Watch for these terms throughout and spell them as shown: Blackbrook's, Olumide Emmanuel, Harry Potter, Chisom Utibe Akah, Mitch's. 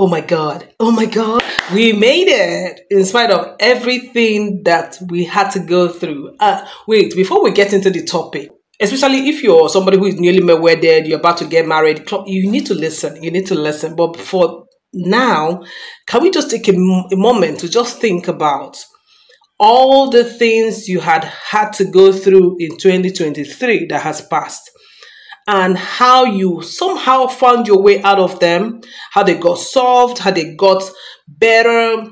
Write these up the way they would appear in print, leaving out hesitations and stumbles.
Oh my God, we made it in spite of everything that we had to go through. Wait, before we get into the topic, especially if you're somebody who is newly wedded, you're about to get married, you need to listen, But for now, can we just take a moment to just think about all the things you had to go through in 2023 that has passed, and how you somehow found your way out of them, how they got solved, how they got better,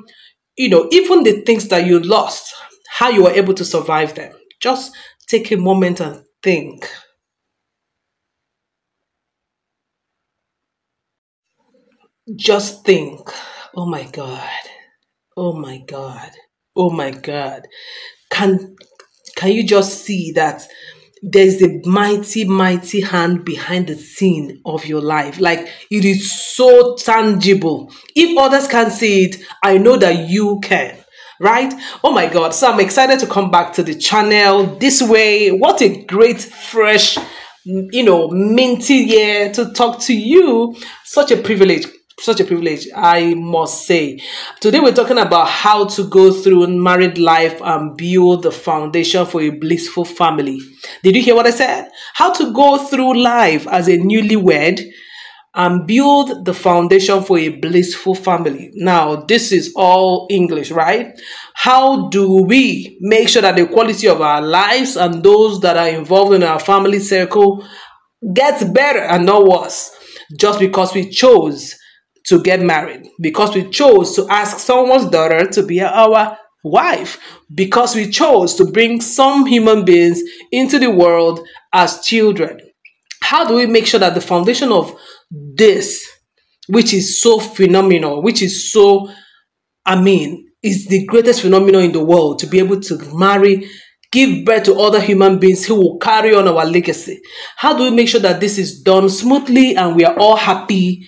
even the things that you lost, how you were able to survive them. Just take a moment and think. Just think. Oh my God. Can you just see that there's a mighty, mighty hand behind the scene of your life? Like, it is so tangible. If others can see it, I know that you can, right? Oh my God. So I'm excited to come back to the channel this way. What a great, fresh, minty year to talk to you. Such a privilege, I must say. Today we're talking about how to go through married life and build the foundation for a blissful family. Did you hear what I said? How to go through life as a newlywed and build the foundation for a blissful family. Now, this is all English, right? How do we make sure that the quality of our lives and those that are involved in our family circle gets better and not worse? Just because we chose to get married, because we chose to ask someone's daughter to be our wife, because we chose to bring some human beings into the world as children. How do we make sure that the foundation of this, which is so phenomenal, which is so, is the greatest phenomenon in the world, to be able to marry, give birth to other human beings who will carry on our legacy? How do we make sure that this is done smoothly and we are all happy?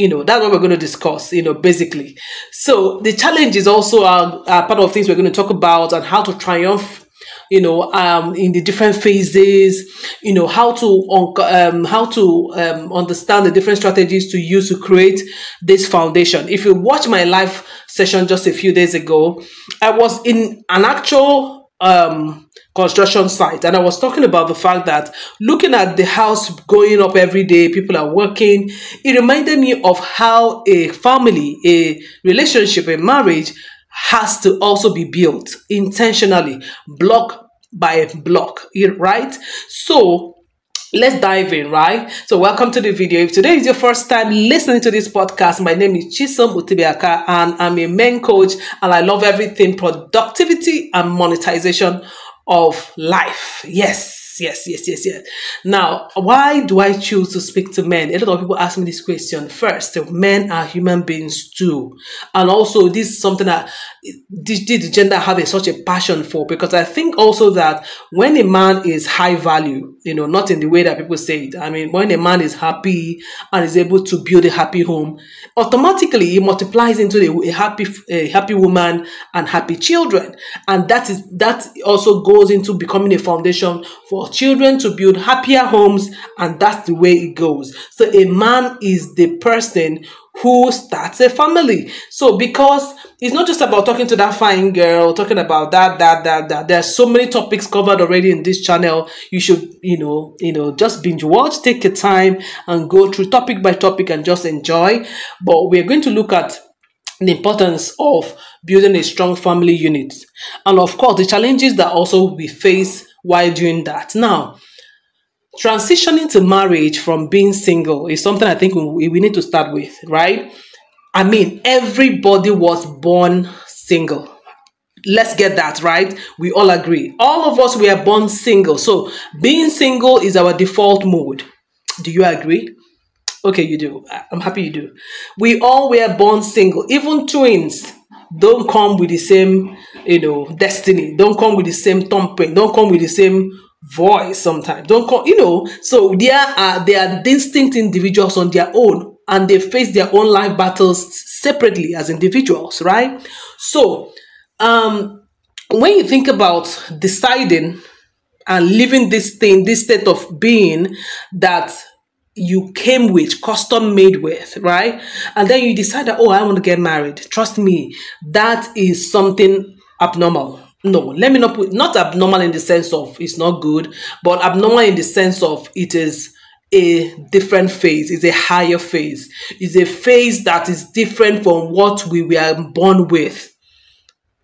That's what we're going to discuss, basically. So the challenges also are part of things we're going to talk about, and how to triumph, in the different phases, how to understand the different strategies to use to create this foundation. If you watch my live session just a few days ago, I was in an actual construction site, and I was talking about the fact that looking at the house going up every day, people are working, it reminded me of how a family, a relationship, a marriage has to also be built intentionally, block by block, right? So let's dive in, right? So welcome to the video. If today is your first time listening to this podcast, my name is Chisom Utibe Akah, and I'm a men coach, and I love everything productivity and monetization of life. Yes. Now, why do I choose to speak to men? A lot of people ask me this question first. Men are human beings too. And also, this is something that the gender have such a passion for, because I think also that when a man is high value, not in the way that people say it. When a man is happy and is able to build a happy home, automatically he multiplies into a happy woman and happy children. And that also goes into becoming a foundation for children to build happier homes, and that's the way it goes. So a man is the person who starts a family. So because it's not just about talking to that fine girl, talking about that. There are so many topics covered already in this channel. You should, just binge watch, take your time and go through topic by topic and just enjoy. But we're going to look at the importance of building a strong family unit, and of course the challenges that also we face while doing that. Now, transitioning to marriage from being single is something I think we need to start with, right? Everybody was born single. Let's get that right. We all agree. All of us, we are born single. So being single is our default mode. Do you agree? Okay, you do. I'm happy you do. We all were born single. Even twins don't come with the same, destiny. Don't come with the same thumbprint. Don't come with the same voice sometimes. Don't come, So they are distinct individuals on their own, and they face their own life battles separately as individuals, right? So when you think about deciding and living this state of being that you came with, custom made with, right? And then you decide that, oh, I want to get married. Trust me, that is something abnormal. No, let me not put, not abnormal in the sense of it's not good, but abnormal in the sense of it is a different phase, is a higher phase, is a phase that is different from what we were born with.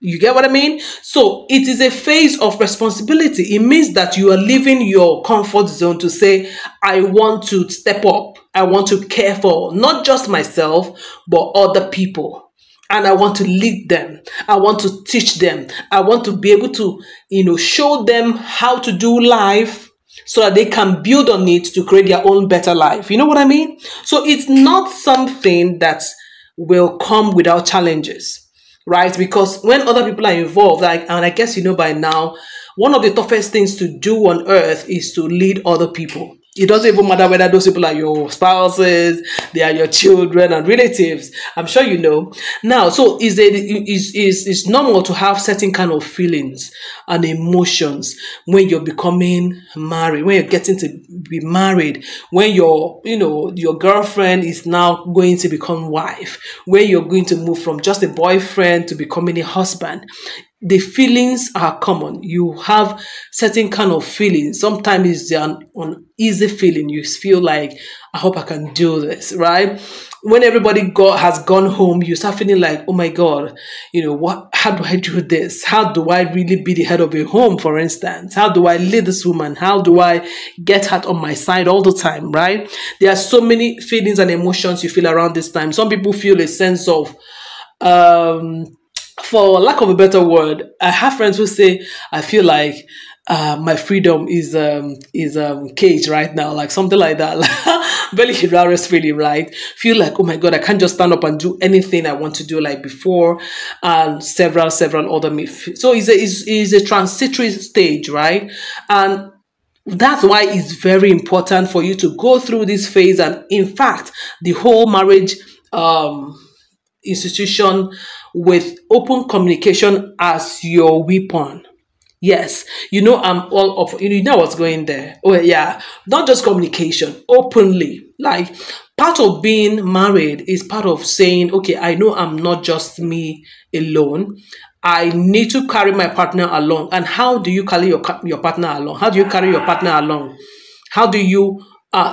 You get what I mean? So it is a phase of responsibility. It means that you are leaving your comfort zone to say, I want to step up. I want to care for not just myself, but other people. And I want to lead them. I want to teach them. I want to be able to, show them how to do life so that they can build on it to create their own better life. You know what I mean? So it's not something that will come without challenges. Right? Because when other people are involved, and I guess you know by now, one of the toughest things to do on earth is to lead other people. It doesn't even matter whether those people are your spouses, they are your children and relatives. I'm sure you know. Now, so it's normal to have certain kind of feelings and emotions when you're becoming married, when you're getting to be married, when your, your girlfriend is now going to become wife, when you're going to move from just a boyfriend to becoming a husband. The feelings are common. You have certain kind of feelings. Sometimes it's an easy feeling. You feel like, I hope I can do this, right? When everybody has gone home, you start feeling like, oh my God, how do I do this? How do I really be the head of a home, for instance? How do I lead this woman? How do I get her on my side all the time, right? There are so many feelings and emotions you feel around this time. Some people feel a sense of, for lack of a better word, I have friends who say, I feel like my freedom is caged right now, like something like that. Very hilarious feeling, right? Feel like, oh my God, I can't just stand up and do anything I want to do like before, and several other me. So it's a transitory stage, right? And that's why it's very important for you to go through this phase. And in fact, the whole marriage institution with open communication as your weapon. Yes, I'm all up. You know what's going there. Well, yeah, not just communication, openly. Like, part of being married is part of saying, okay, I know I'm not just me alone. I need to carry my partner along. And how do you carry your partner along? How do you carry your partner along? How do you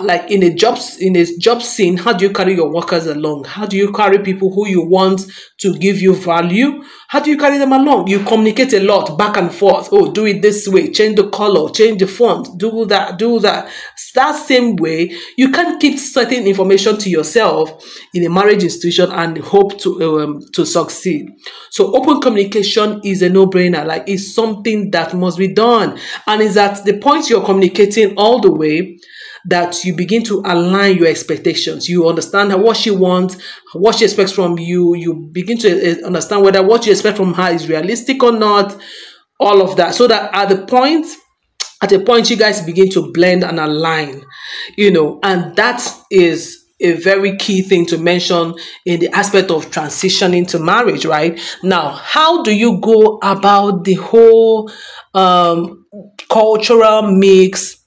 like in a job scene, how do you carry your workers along? How do you carry people who you want to give you value? How do you carry them along? You communicate a lot back and forth. Oh, do it this way. Change the color. Change the font. Do that. Do that. That same way, you can't keep certain information to yourself in a marriage institution and hope to succeed. So open communication is a no-brainer. Like, it's something that must be done. And it's at the point you're communicating all the way that you begin to align your expectations. You understand what she wants, what she expects from you. You begin to understand whether what you expect from her is realistic or not, all of that. So that at the point you guys begin to blend and align, and that is a very key thing to mention in the aspect of transitioning to marriage, right? Now, how do you go about the whole cultural mix?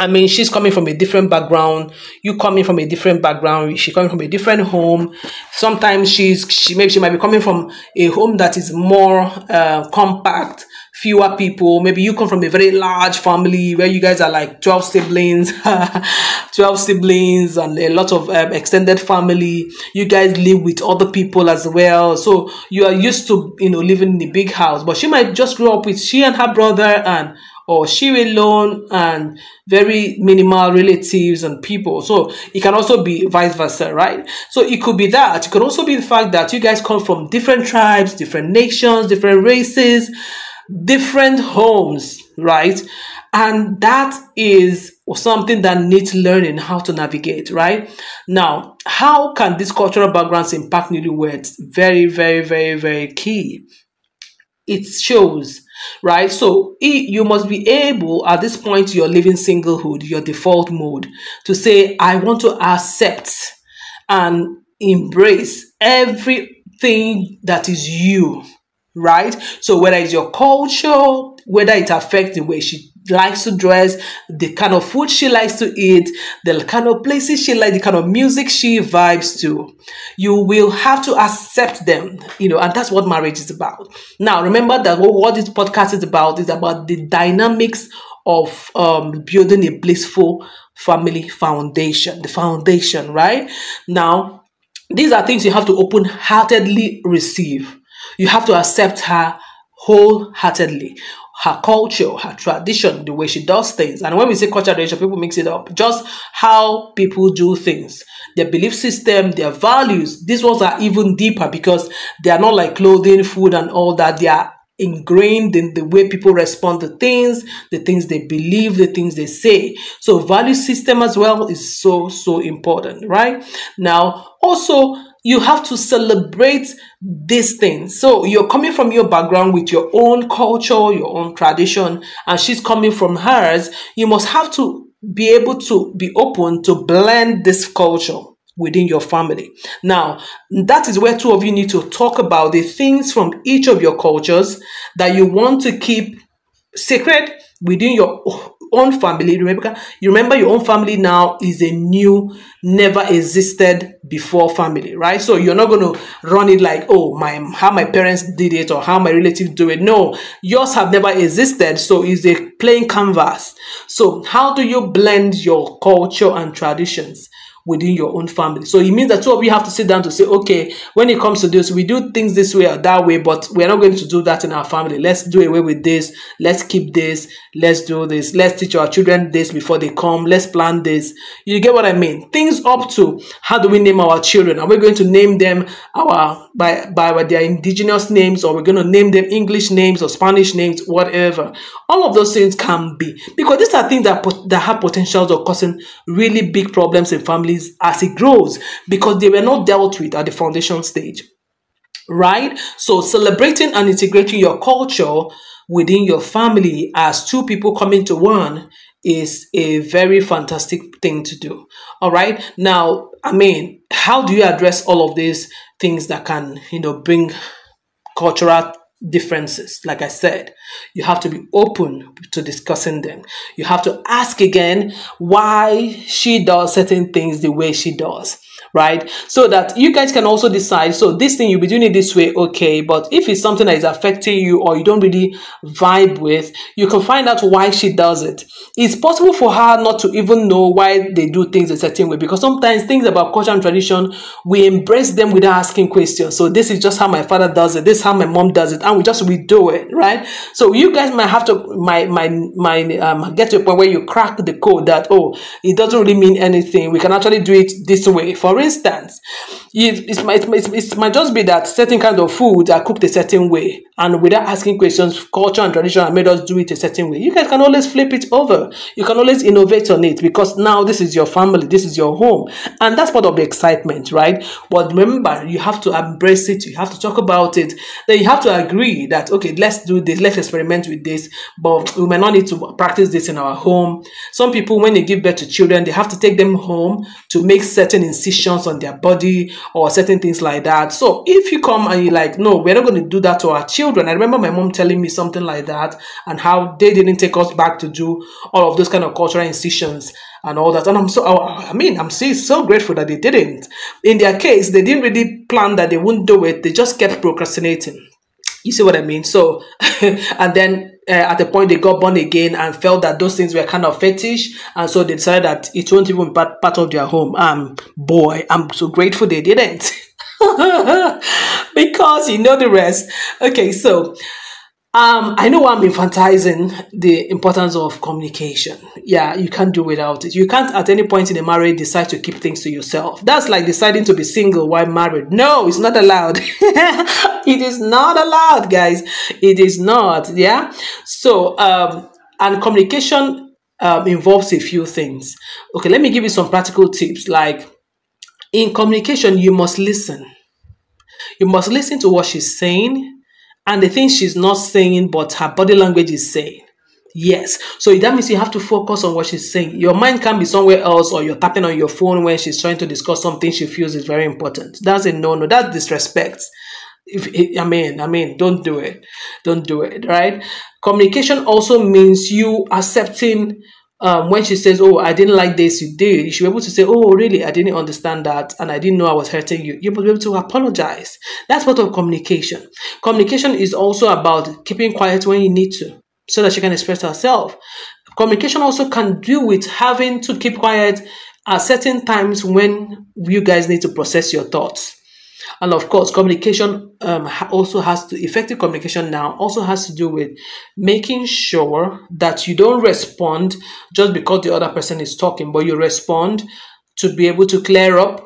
I mean, she's coming from a different background. You coming from a different background. She coming from a different home. Sometimes she might be coming from a home that is more compact, fewer people. Maybe you come from a very large family where you guys are like 12 siblings, 12 siblings and a lot of extended family. You guys live with other people as well. So you are used to, living in a big house, but she might just grow up with she and her brother or she alone and very minimal relatives and people. So it can also be vice versa, right? So it could be that. It could also be the fact that you guys come from different tribes, different nations, different races, different homes, right? And that is something that needs learning how to navigate, right? Now, how can these cultural backgrounds impact newlyweds? Very, very, very, very key. It shows, right? So you must be able, at this point, your living singlehood, your default mode, to say, I want to accept and embrace everything that is you right? So whether it's your culture, whether it affects the way she likes to dress, the kind of food she likes to eat, the kind of places she likes, the kind of music she vibes to, you will have to accept them, you know, and that's what marriage is about. Now, remember that what this podcast is about the dynamics of building a blissful family foundation, the foundation, right? Now, these are things you have to open-heartedly receive. You have to accept her wholeheartedly, her culture, her tradition, the way she does things. And when we say culture, tradition, people mix it up. Just how people do things, their belief system, their values. These ones are even deeper because they are not like clothing, food, and all that. They are ingrained in the way people respond to things, the things they believe, the things they say. So value system as well is so, so important, right? Now, also, you have to celebrate these things. So you're coming from your background with your own culture, your own tradition, and she's coming from hers. You must have to be able to be open to blend this culture within your family. Now, that is where two of you need to talk about the things from each of your cultures that you want to keep secret within your own family. Remember your own family now is a new, never existed before family, right? So you're not going to run it like, oh, how my parents did it or how my relatives do it. No, yours have never existed, so it's a plain canvas. So how do you blend your culture and traditions within your own family? So it means that two of you have to sit down to say, okay, when it comes to this, we do things this way or that way, but we're not going to do that in our family. Let's do away with this. Let's keep this. Let's do this. Let's teach our children this before they come. Let's plan this. You get what I mean? Things up to how do we name our children? Are we going to name them by their indigenous names, or we're going to name them English names or Spanish names, whatever? All of those things can be, because these are things that have potentials of causing really big problems in family as it grows, because they were not dealt with at the foundation stage, right? So celebrating and integrating your culture within your family as two people coming to one is a very fantastic thing to do. All right. Now, I mean, how do you address all of these things that can, you know, bring cultural differences? Like I said, you have to be open to discussing them. You have to ask again why she does certain things the way she does, right? So that you guys can also decide, so this thing, you'll be doing it this way, okay, but if it's something that is affecting you or you don't really vibe with, you can find out why she does it. It's possible for her not to even know why they do things a certain way, because sometimes things about culture and tradition, we embrace them without asking questions. So this is just how my father does it, this is how my mom does it, and we do it, right? So you guys might have to get to a point where you crack the code that, oh, it doesn't really mean anything, we can actually do it this way. For instance, it might just be that certain kind of food are cooked a certain way, and without asking questions, culture and tradition have made us do it a certain way. You guys can always flip it over. You can always innovate on it, because now this is your family, this is your home, and that's part of the excitement, right? But remember, you have to embrace it, you have to talk about it, then you have to agree that, okay, let's do this, let's experiment with this, but we might not need to practice this in our home. Some people, when they give birth to children, they have to take them home to make certain incisions on their body or certain things like that. So if you come and you're like, no, we're not going to do that to our children. I remember my mom telling me something like that, and how they didn't take us back to do all of those kind of cultural incisions and all that. And I'm so grateful that they didn't. In their case, they didn't really plan that they wouldn't do it. They just kept procrastinating. You see what I mean? So, and then at the point they got born again and felt that those things were kind of fetish, and so they decided that it won't even be part of their home. Boy, I'm so grateful they didn't. Because you know the rest. Okay, so I know I'm infantilizing the importance of communication. Yeah, you can't do without it. You can't at any point in a marriage decide to keep things to yourself. That's like deciding to be single while married. No, it's not allowed. It is not allowed, guys. It is not. Yeah. So, and communication involves a few things. Okay, let me give you some practical tips. Like, in communication, you must listen. You must listen to what she's saying and the things she's not saying, but her body language is saying. Yes. So that means you have to focus on what she's saying. Your mind can be somewhere else, or you're tapping on your phone when she's trying to discuss something she feels is very important. That's a no-no. That's disrespect. I mean, don't do it. Don't do it, right? Communication also means you accepting when she says, oh, I didn't like this, you did. You should be able to say, oh, really, I didn't understand that and I didn't know I was hurting you. You will be able to apologize. That's part of communication. Communication is also about keeping quiet when you need to so that she can express herself. Communication also can do with having to keep quiet at certain times when you guys need to process your thoughts. And of course, communication effective communication now also has to do with making sure that you don't respond just because the other person is talking, but you respond to be able to clear up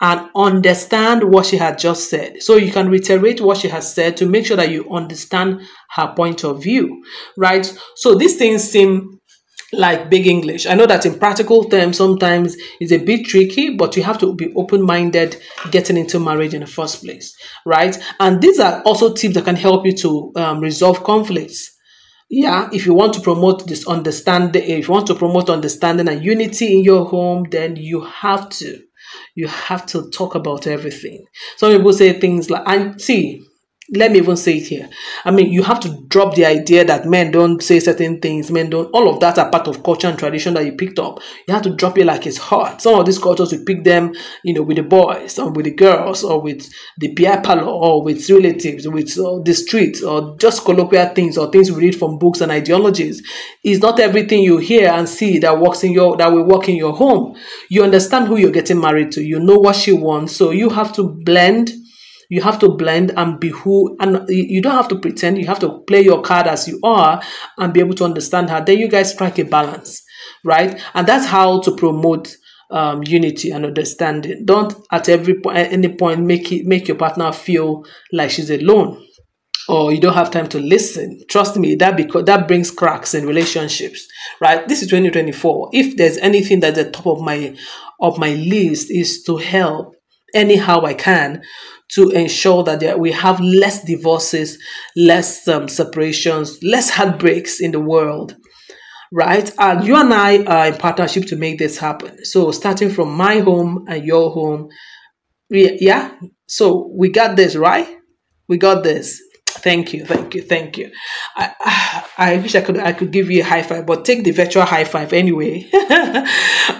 and understand what she had just said. So you can reiterate what she has said to make sure that you understand her point of view, right? So these things seem like big English. I know that in practical terms, sometimes it's a bit tricky, but you have to be open-minded getting into marriage in the first place, right? And these are also tips that can help you to resolve conflicts. Yeah, if you want to promote this understanding, if you want to promote understanding and unity in your home, then you have to talk about everything. Some people say things like, and see, let me even say it here. I mean, you have to drop the idea that men don't say certain things, men don't. All of that are part of culture and tradition that you picked up. You have to drop it like it's hot. Some of these cultures, we pick them, you know, with the boys or with the girls or with the peer parlor or with relatives, with the streets, or just colloquial things or things we read from books and ideologies. It's not everything you hear and see that will work in your home. You understand who you're getting married to. You know what she wants, so you have to blend. You have to blend and be who, and you don't have to pretend. You have to play your card as you are and be able to understand her. Then you guys strike a balance, right? And that's how to promote unity and understanding. Don't at any point make your partner feel like she's alone or you don't have time to listen. Trust me, that brings cracks in relationships, right? This is 2024. If there's anything that's at the top of my list is to help anyhow I can to ensure that we have less divorces, less separations, less heartbreaks in the world, right? And you and I are in partnership to make this happen. So starting from my home and your home, yeah? So we got this, right? We got this. Thank you, thank you, thank you. I wish I could give you a high five, but take the virtual high five anyway.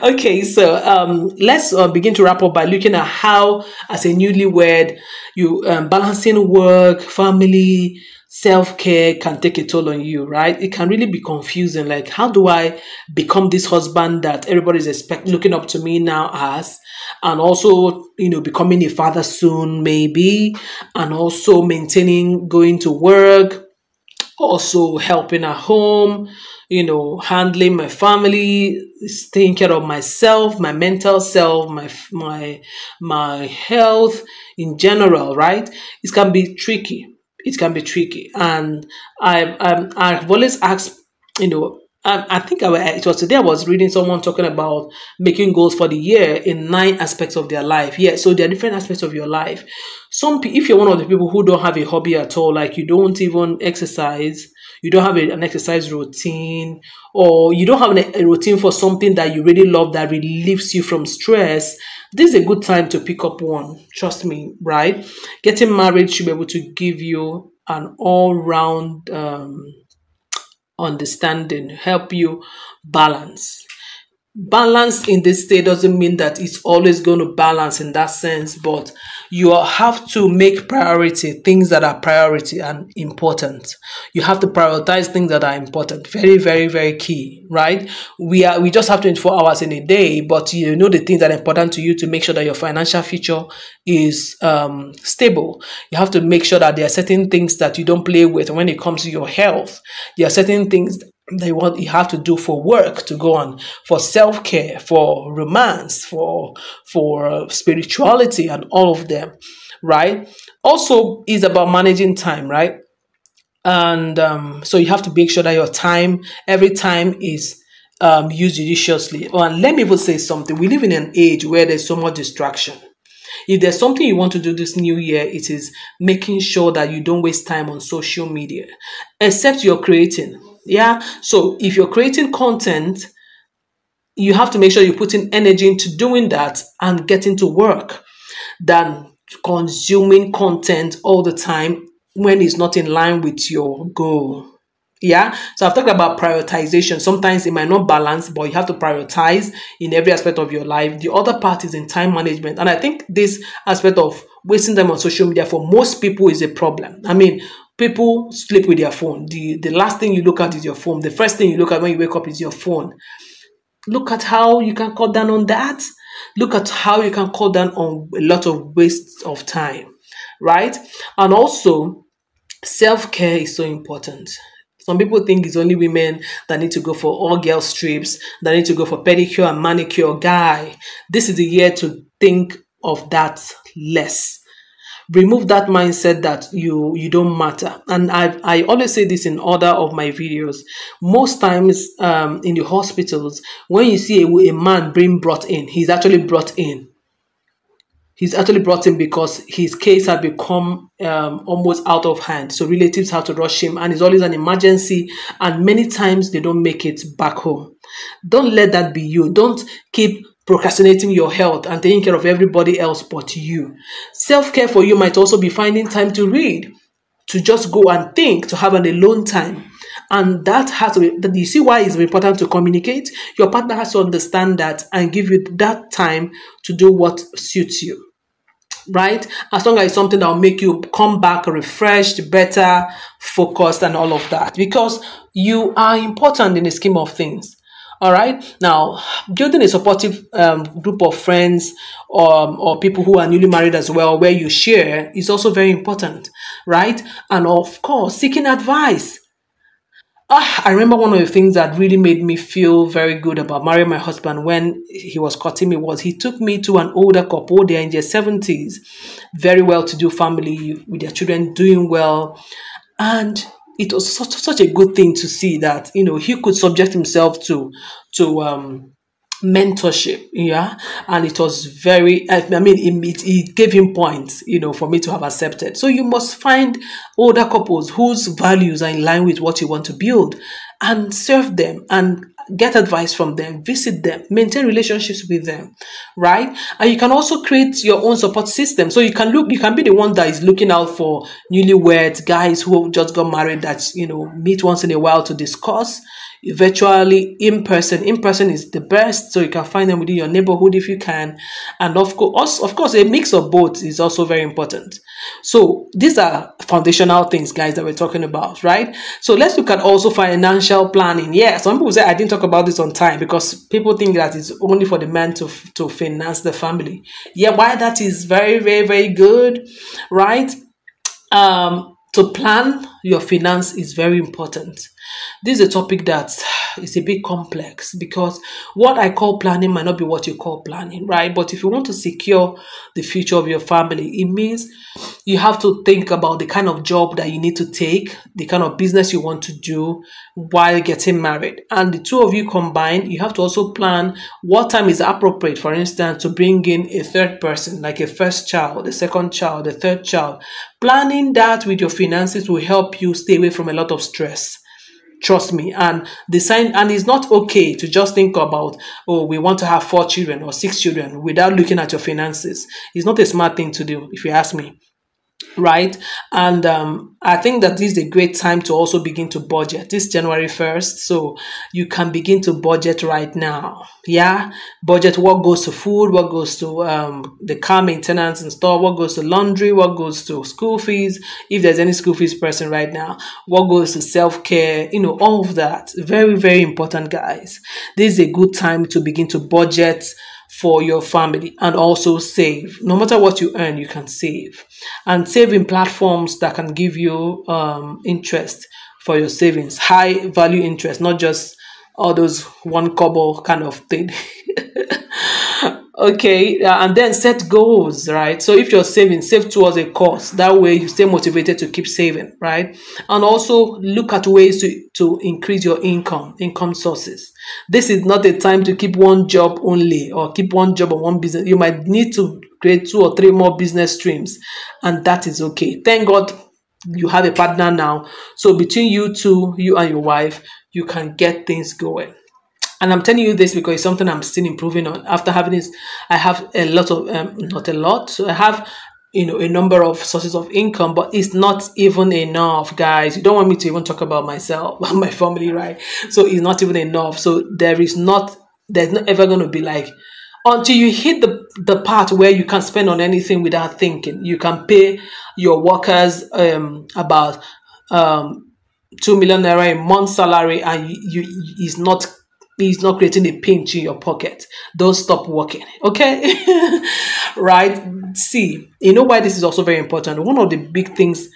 Okay, so let's begin to wrap up by looking at how, as a newlywed, you balancing work, family, self-care can take a toll on you, right? It can really be confusing. Like, how do I become this husband that everybody's looking up to me now as, and also, you know, becoming a father soon maybe, and also maintaining going to work, also helping at home, you know, handling my family, taking care of myself, my mental self, my health in general, right? It can be tricky. It can be tricky, and I've always asked, you know, I think it was today I was reading someone talking about making goals for the year in 9 aspects of their life. Yeah, so there are different aspects of your life. If you're one of the people who don't have a hobby at all, like you don't even exercise, you don't have an exercise routine, or you don't have a routine for something that you really love that relieves you from stress, this is a good time to pick up one. Trust me, right? Getting married should be able to give you an all-round understanding, help you balance. Balance in this state doesn't mean that it's always going to balance in that sense, but you have to make priority things that are priority and important. You have to prioritize things that are important. Very, very, very key, right? We just have 24 hours in a day, but you know the things that are important to you to make sure that your financial future is stable. You have to make sure that there are certain things that you don't play with when it comes to your health. There are certain things you have to do for work to go on, for self-care, for romance, for spirituality, and all of them, right? Also is about managing time, right? And so you have to make sure that your time, every time, is used judiciously. And let me even say something. We live in an age where there's so much distraction. If there's something you want to do this new year, it is making sure that you don't waste time on social media, except you're creating. Yeah, so if you're creating content, you have to make sure you're putting energy into doing that and getting to work than consuming content all the time when it's not in line with your goal. Yeah, so I've talked about prioritization. Sometimes it might not balance, but you have to prioritize in every aspect of your life. The other part is in time management. And I think this aspect of wasting time on social media for most people is a problem. I mean, people sleep with their phone. The last thing you look at is your phone. The first thing you look at when you wake up is your phone. Look at how you can cut down on that. Look at how you can cut down on a lot of waste of time, right? And also, self-care is so important. Some people think it's only women that need to go for all-girls trips, that need to go for pedicure and manicure. Guy, this is the year to think of that less. Remove that mindset that you don't matter. And I always say this in order of my videos. Most times in the hospitals, when you see a man being brought in, he's actually brought in. He's actually brought in because his case had become almost out of hand. So relatives have to rush him, and it's always an emergency. And many times they don't make it back home. Don't let that be you. Don't keep procrastinating your health and taking care of everybody else but you. Self-care for you might also be finding time to read, to just go and think, to have an alone time. And that has to be, you see why it's important to communicate. Your partner has to understand that and give you that time to do what suits you, right? As long as it's something that will make you come back refreshed, better, focused, and all of that. Because you are important in the scheme of things. All right. Now, building a supportive group of friends or people who are newly married as well, where you share, is also very important, right? And of course, seeking advice. I remember one of the things that really made me feel very good about marrying my husband when he was courting me was he took me to an older couple. They're in their 70s, very well-to-do family with their children doing well. And it was such a good thing to see that, you know, he could subject himself to mentorship, yeah. And it was very, I mean, it gave him points, you know, for me to have accepted. So you must find older couples whose values are in line with what you want to build, and serve them and get advice from them, visit them, maintain relationships with them, right? And you can also create your own support system. So you can be the one that is looking out for newlyweds, guys who just got married that, you know, meet once in a while to discuss, virtually, in person. In person is the best, so you can find them within your neighborhood if you can. And of course, a mix of both is also very important. So these are foundational things, guys, that we're talking about, right? So let's look at also financial planning. Yeah, some people say I didn't talk about this on time because people think that it's only for the man to finance the family. Yeah, why that is very, very, very good, right? To plan your finance is very important. This is a topic that is a bit complex because what I call planning might not be what you call planning, right? But if you want to secure the future of your family, it means you have to think about the kind of job that you need to take, the kind of business you want to do while getting married. And the two of you combined, you have to also plan what time is appropriate, for instance, to bring in a third person, like a first child, a second child, a third child. Planning that with your finances will help you stay away from a lot of stress. Trust me, and it's not okay to just think about, oh, we want to have 4 children or 6 children without looking at your finances. It's not a smart thing to do, if you ask me, right? And I think that this is a great time to also begin to budget. This January 1st, so you can begin to budget right now. Yeah, budget what goes to food, what goes to the car maintenance and store, what goes to laundry, what goes to school fees, if there's any school fees person right now, what goes to self-care, you know, all of that. Very, very important, guys. This is a good time to begin to budget for your family and also save. No matter what you earn, you can save. And save in platforms that can give you interest for your savings, high value interest, not just all those one kobo kind of thing. Okay, and then set goals, right? So if you're saving, save towards a cause. That way you stay motivated to keep saving, right? And also look at ways to increase your income sources. This is not a time to keep one job only or keep one job or one business. You might need to create 2 or 3 more business streams, and that is okay. Thank God you have a partner now. So between you two, you and your wife, you can get things going. And I'm telling you this because it's something I'm still improving on. After having this, I have a lot of, not a lot, so I have a number of sources of income, but it's not even enough, guys. You don't want me to even talk about myself, my family, right? So it's not even enough. So there's not ever going to be like, until you hit the part where you can spend on anything without thinking. You can pay your workers about 2 million naira a month salary, and he's not creating a pinch in your pocket. Don't stop working, okay? Right? See, you know why this is also very important. One of the biggest things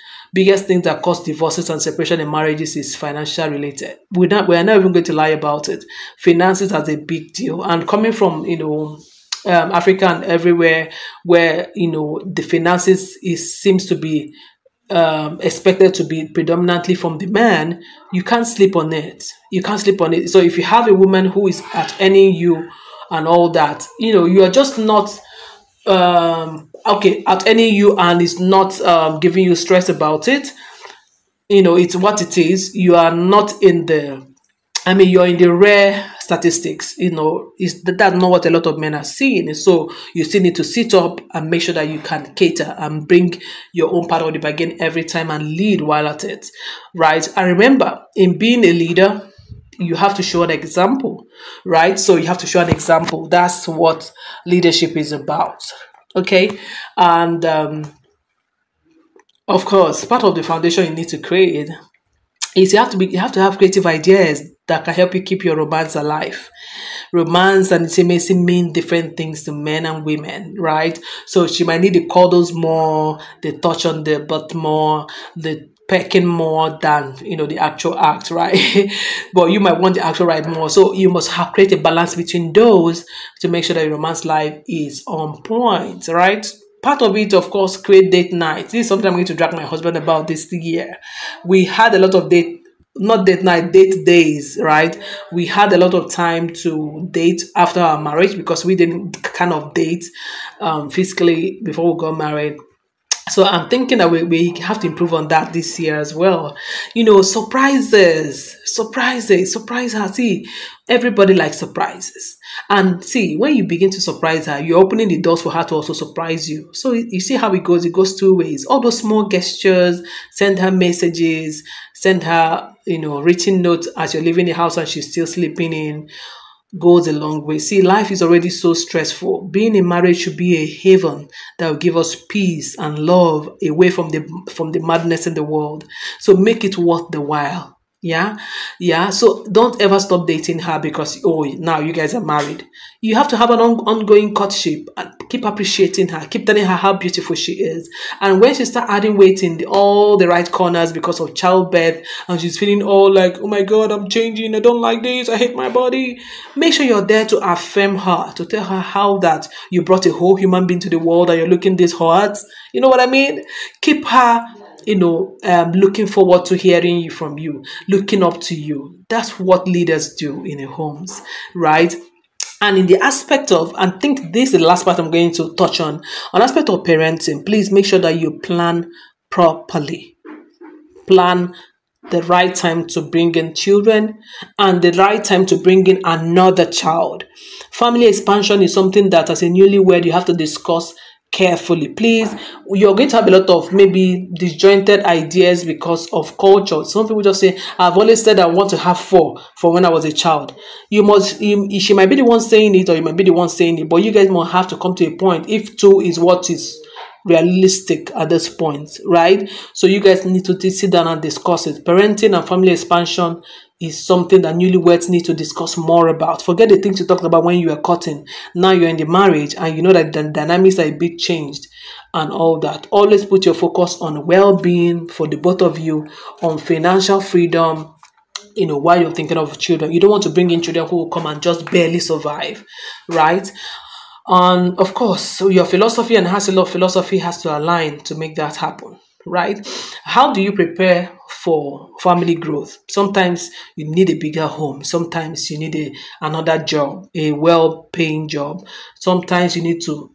that cause divorces and separation in marriages is financial related. We are not even going to lie about it. Finances are a big deal, and coming from Africa and everywhere where the finances seems to be expected to be predominantly from the man, you can't sleep on it. So if you have a woman who is at earning you and all that, you are just not at earning you and is not giving you stress about it. It's what it is. You are not in the, you're in the rare statistics. That's not what a lot of men are seeing. So you still need to sit up and make sure that you can cater and bring your own part of the bargain every time and lead while at it, right? And remember, in being a leader, you have to show an example, right? So you have to show an example. That's what leadership is about, okay? And of course, part of the foundation you need to create is you have to have creative ideas that can help you keep your romance alive. Romance and intimacy mean different things to men and women, right? So she might need the cuddles more, the touch on the butt more, the pecking more than the actual act, right? But you might want the actual right more. So you must create a balance between those to make sure that your romance life is on point, right? Part of it, of course, create date nights. This is something I'm going to drag my husband about this year. We had a lot of date days, right? We had a lot of time to date after our marriage because we didn't kind of date physically before we got married. So I'm thinking that we have to improve on that this year as well. Surprise her. See, everybody likes surprises. And see, when you begin to surprise her, you're opening the doors for her to also surprise you. So you see how it goes. It goes two ways. All those small gestures, send her messages, send her, written notes as you're leaving the house and she's still sleeping in, goes a long way. See, life is already so stressful. Being in marriage should be a haven that will give us peace and love away from the madness in the world. So make it worth the while. Yeah. So don't ever stop dating her because now you guys are married. You have to have an ongoing courtship and keep appreciating her, keep telling her how beautiful she is. And when she starts adding weight in all the right corners because of childbirth and she's feeling all like, oh my God, I'm changing, I don't like this, I hate my body, make sure you're there to affirm her, to tell her how that you brought a whole human being to the world and you're looking this hot. You know what I mean? Keep her looking forward to hearing from you, looking up to you. That's what leaders do in the homes, right? And in the aspect of, and think this is the last part I'm going to touch on, an aspect of parenting, please make sure that you plan properly. Plan the right time to bring in children and the right time to bring in another child. Family expansion is something that as a newlywed you have to discuss carefully. Please, you're going to have a lot of maybe disjointed ideas because of culture. Some people just say, I've always said I want to have four from when I was a child. She might be the one saying it or you might be the one saying it, but you guys might have to come to a point if two is what is realistic at this point, right? So you guys need to sit down and discuss it. Parenting and family expansion is something that newlyweds need to discuss more about. Forget the things you talked about when you were courting. Now you're in the marriage and you know that the dynamics are a bit changed and all that. Always put your focus on well-being for the both of you, on financial freedom, while you're thinking of children. You don't want to bring in children who will come and just barely survive, right? And of course, so your philosophy and hustle of philosophy has to align to make that happen, right? How do you prepare for family growth? Sometimes you need a bigger home. Sometimes you need another job, a well-paying job. Sometimes you need to...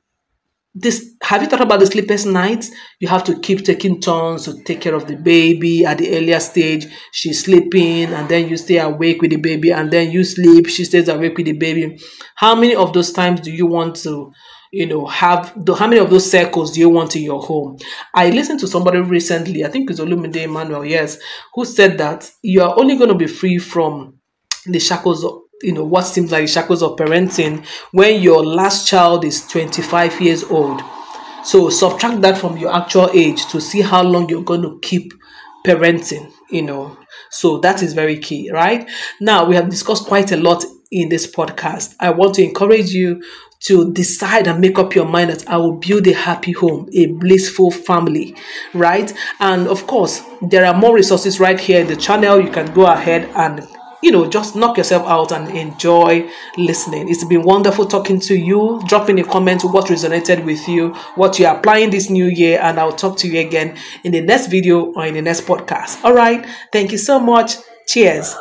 Have you thought about the sleepless nights? You have to keep taking turns to take care of the baby at the earlier stage. She's sleeping and then you stay awake with the baby and then you sleep. She stays awake with the baby. How many of those times do you want to how many of those circles do you want in your home? I listened to somebody recently, I think it's Olumide Emmanuel, yes, who said that you are only going to be free from the shackles of, what seems like the shackles of parenting when your last child is 25 years old. So subtract that from your actual age to see how long you're going to keep parenting, So that is very key, right? Now, we have discussed quite a lot in this podcast. I want to encourage you to decide and make up your mind that I will build a happy home, a blissful family, right? And of course, there are more resources right here in the channel. You can go ahead and just knock yourself out and enjoy listening. It's been wonderful talking to you. Drop in a comment what resonated with you, what you're applying this new year, and I'll talk to you again in the next video or in the next podcast. All right. Thank you so much. Cheers.